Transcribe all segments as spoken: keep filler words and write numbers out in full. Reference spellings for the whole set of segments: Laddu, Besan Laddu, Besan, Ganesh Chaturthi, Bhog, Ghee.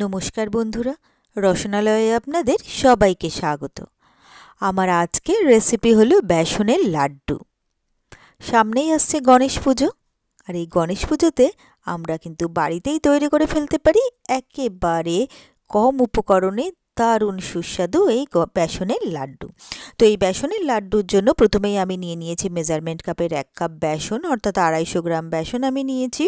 नमस्कार बंधुरा, रसनालये आपनादेर सबाइके स्वागत। आमार आजकेर रेसिपि हलो बेसनेर लाड्डू। सामनेई आसछे गणेश पुजो और ये गणेश पुजोते आमरा किन्तु बाड़ीतेई तैरि करे फेलते पारी एकेबारे कम उपकरणे दारुण सुस्वादु এই বেসনের লাড্ডু। তো এই বেসনের লাড্ডুর জন্য প্রথমেই আমি নিয়ে নিয়েছি মেজারমেন্ট কাপের এক কাপ বেসন অর্থাৎ আড়াইশো গ্রাম বেসন আমি নিয়েছি।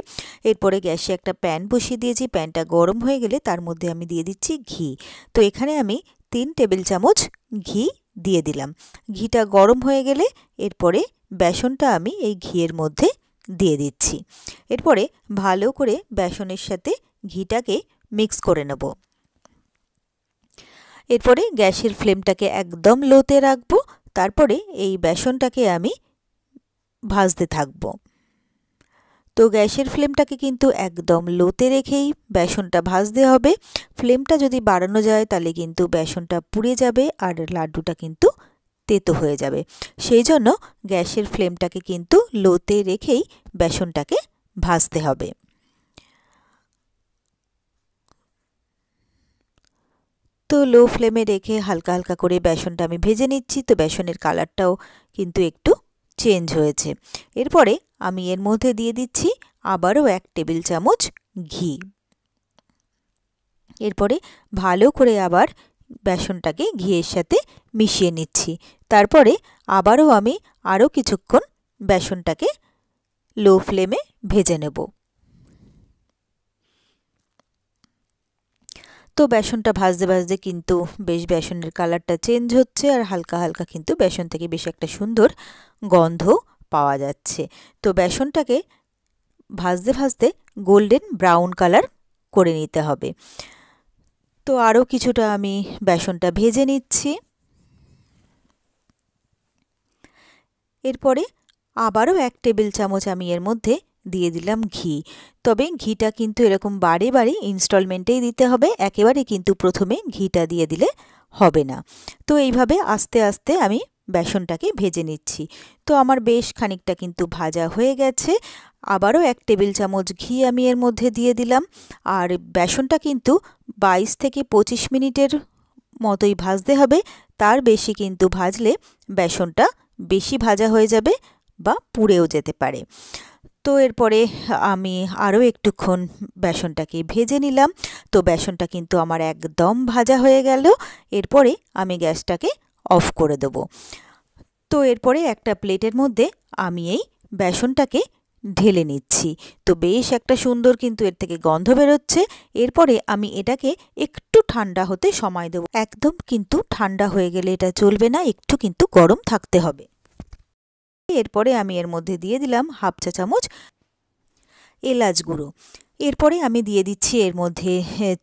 এরপরে গ্যাসে একটা প্যান বসিয়ে দিয়েছি, প্যানটা গরম হয়ে গেলে তার মধ্যে আমি দিয়ে দিচ্ছি ঘি। তো এখানে আমি তিন টেবিল চামচ ঘি দিয়ে দিলাম। ঘিটা গরম হয়ে গেলে এরপরে বেসনটা আমি এই ঘিয়ের মধ্যে দিয়ে দিচ্ছি। এরপরে ভালো করে বেসনের সাথে ঘিটাকে মিক্স করে নেব। এরপরে গ্যাসের ফ্লেমটাকে একদম লোতে রাখবো। তারপরে এই বেসনটাকে আমি ভাজতে থাকবো। তো গ্যাসের ফ্লেমটাকে কিন্তু একদম লোতে রেখেই বেসনটা ভাজতে হবে। ফ্লেমটা যদি বাড়ানো যায় তাহলে কিন্তু বেসনটা পুড়ে যাবে আর লাড্ডুটা কিন্তু তেতো হয়ে যাবে। সেই জন্য গ্যাসের ফ্লেমটাকে কিন্তু লোতে রেখেই বেসনটাকে ভাজতে হবে। তো লো ফ্লেমে রেখে হালকা হালকা করে বেসনটা আমি ভেজে নিচ্ছি। তো বেসনের কালারটাও কিন্তু একটু চেঞ্জ হয়েছে। এরপরে আমি এর মধ্যে দিয়ে দিচ্ছি আবারও এক টেবিল চামচ ঘি। এরপরে ভালো করে আবার বেসনটাকে ঘিয়ের সাথে মিশিয়ে নিচ্ছি। তারপরে আবারও আমি আরও কিছুক্ষণ বেসনটাকে লো ফ্লেমে ভেজে নেব। তো বেসনটা ভাজতে ভাজতে কিন্তু বেশ বেসনের কালারটা চেঞ্জ হচ্ছে আর হালকা হালকা কিন্তু বেসন থেকে বেশ একটা সুন্দর গন্ধ পাওয়া যাচ্ছে। তো বেসনটাকে ভাজতে ভাজতে গোল্ডেন ব্রাউন কালার করে নিতে হবে। তো আরও কিছুটা আমি বেসনটা ভেজে নিচ্ছি। এরপরে আবারও এক টেবিল চামচ আমি এর মধ্যে দিয়ে দিলাম ঘি। তবে ঘিটা কিন্তু এরকম বারে বারে ইনস্টলমেন্টেই দিতে হবে, একেবারে কিন্তু প্রথমে ঘিটা দিয়ে দিলে হবে না। তো এইভাবে আস্তে আস্তে আমি বেসনটাকে ভেজে নিচ্ছি। তো আমার বেশ খানিকটা কিন্তু ভাজা হয়ে গেছে। আবারও এক টেবিল চামচ ঘি আমি এর মধ্যে দিয়ে দিলাম। আর বেসনটা কিন্তু বাইশ থেকে পঁচিশ মিনিটের মতোই ভাজতে হবে, তার বেশি কিন্তু ভাজলে বেসনটা বেশি ভাজা হয়ে যাবে বা পুড়েও যেতে পারে। তো এরপরে আমি আরও একটুক্ষণ বেসনটাকে ভেজে নিলাম। তো বেসনটা কিন্তু আমার একদম ভাজা হয়ে গেল। এরপরে আমি গ্যাসটাকে অফ করে দেব। তো এরপরে একটা প্লেটের মধ্যে আমি এই বেসনটাকে ঢেলে নিচ্ছি। তো বেশ একটা সুন্দর কিন্তু এর থেকে গন্ধ বেরোচ্ছে। এরপরে আমি এটাকে একটু ঠান্ডা হতে সময় দেবো। একদম কিন্তু ঠান্ডা হয়ে গেলে এটা চলবে না, একটু কিন্তু গরম থাকতে হবে। এরপরে আমি এর মধ্যে দিয়ে দিলাম হাফ চা চামচ এলাচ গুঁড়ো। এরপরে আমি দিয়ে দিচ্ছি এর মধ্যে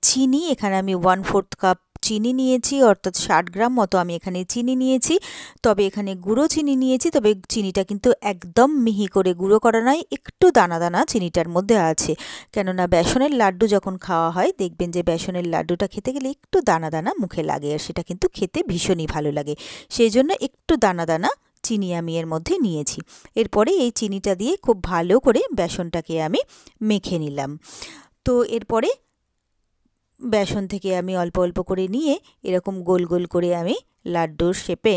চিনি। এখানে আমি ওয়ান ফোর্থ কাপ চিনি নিয়েছি, অর্থাৎ ষাট গ্রাম মতো আমি এখানে চিনি নিয়েছি। তবে এখানে গুঁড়ো চিনি নিয়েছি, তবে চিনিটা কিন্তু একদম মিহি করে গুঁড়ো করা নয়, একটু দানা দানা চিনিটার মধ্যে আছে। কেননা বেসনের লাড্ডু যখন খাওয়া হয় দেখবেন যে বেসনের লাড্ডুটা খেতে গেলে একটু দানা দানা মুখে লাগে আর সেটা কিন্তু খেতে ভীষণই ভালো লাগে। সেই জন্য একটু দানা দানা চিনি আমি এর মধ্যে নিয়েছি। এরপরে এই চিনিটা দিয়ে খুব ভালো করে বেসনটাকে আমি মেখে নিলাম। তো এরপরে বেসন থেকে আমি অল্প অল্প করে নিয়ে এরকম গোল গোল করে আমি লাড্ডুর শেপে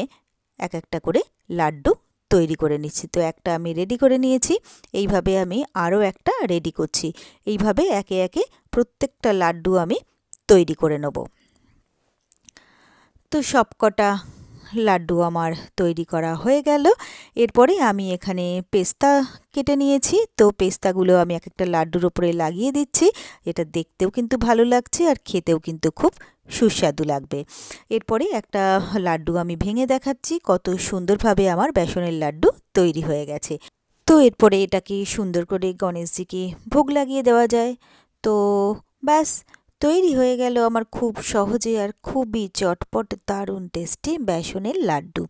এক একটা করে লাড্ডু তৈরি করে নিচ্ছি। তো একটা আমি রেডি করে নিয়েছি। এইভাবে আমি আরও একটা রেডি করছি। এইভাবে একে একে প্রত্যেকটা লাড্ডু আমি তৈরি করে নেব। তো সবকটা লাড্ডু আমার তৈরি করা হয়ে গেল। এরপরে আমি এখানে পেস্তা কেটে নিয়েছি। তো পেস্তাগুলো আমি এক একটা লাড্ডুর উপরে লাগিয়ে দিচ্ছি। এটা দেখতেও কিন্তু ভালো লাগছে আর খেতেও কিন্তু খুব সুস্বাদু লাগবে। এরপরে একটা লাড্ডু আমি ভেঙে দেখাচ্ছি কত সুন্দরভাবে আমার বেসনের লাড্ডু তৈরি হয়ে গেছে। তো এরপরে এটাকে সুন্দর করে গণেশজিকে ভোগ লাগিয়ে দেওয়া যায়। তো ব্যাস তৈরি হয়ে গেল আমার খুব সহজে আর খুবই চটপট দারুণ টেস্টি বেসনের লাড্ডু।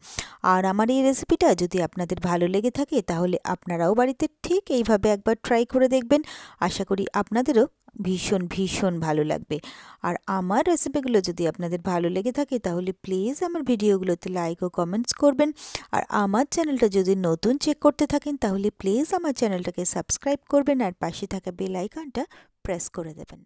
আর আমার এই রেসিপিটা যদি আপনাদের ভালো লেগে থাকে তাহলে আপনারাও বাড়িতে ঠিক এইভাবে একবার ট্রাই করে দেখবেন। আশা করি আপনাদেরও ভীষণ ভীষণ ভালো লাগবে। আর আমার রেসিপিগুলো যদি আপনাদের ভালো লেগে থাকে তাহলে প্লিজ আমার ভিডিওগুলোতে লাইক ও কমেন্টস করবেন। আর আমার চ্যানেলটা যদি নতুন চেক করতে থাকেন তাহলে প্লিজ আমার চ্যানেলটাকে সাবস্ক্রাইব করবেন আর পাশে থাকা বেল আইকনটা প্রেস করে দেবেন।